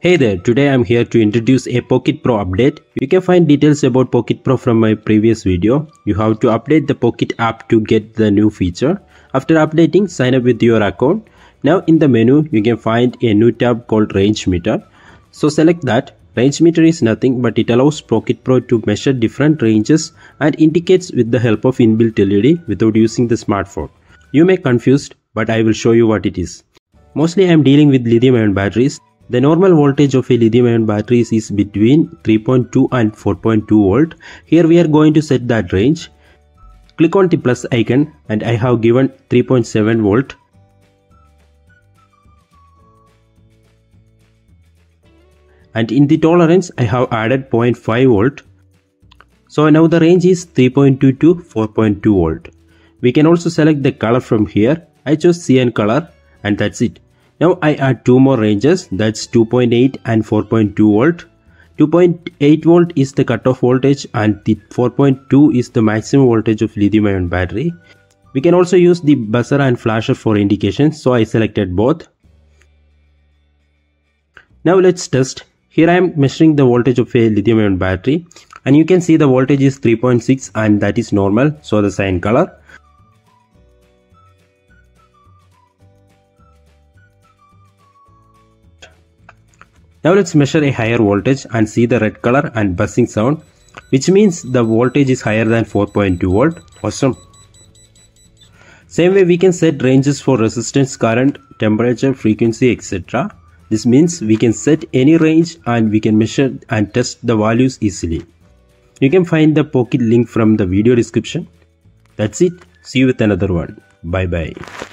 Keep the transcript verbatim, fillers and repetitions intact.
Hey there, today I'm here to introduce a Pokit Pro update. You can find details about Pokit Pro from my previous video. You have to update the Pokit app to get the new feature. After updating, sign up with your account. Now in the menu, you can find a new tab called Range Meter. So select that. Range meter is nothing but it allows Pokit Pro to measure different ranges and indicates with the help of inbuilt L E D without using the smartphone. You may be confused, but I will show you what it is. Mostly I am dealing with lithium-ion batteries. The normal voltage of a lithium-ion battery is between three point two and four point two volt. Here we are going to set that range. Click on the plus icon and I have given three point seven volt. And in the tolerance I have added zero point five volt. So now the range is three point two to four point two volt. We can also select the color from here. I chose cyan color and that's it. Now I add two more ranges, that's two point eight and four point two volt. two point eight volt is the cutoff voltage and the four point two is the maximum voltage of lithium ion battery. We can also use the buzzer and flasher for indications, so I selected both. Now let's test. Here I am measuring the voltage of a lithium ion battery and you can see the voltage is three point six and that is normal, so the cyan color. Now let's measure a higher voltage and see the red color and buzzing sound, which means the voltage is higher than four point two volt. Awesome. Same way we can set ranges for resistance, current, temperature, frequency, et cetera. This means we can set any range and we can measure and test the values easily. You can find the Pokit link from the video description. That's it. See you with another one. Bye bye.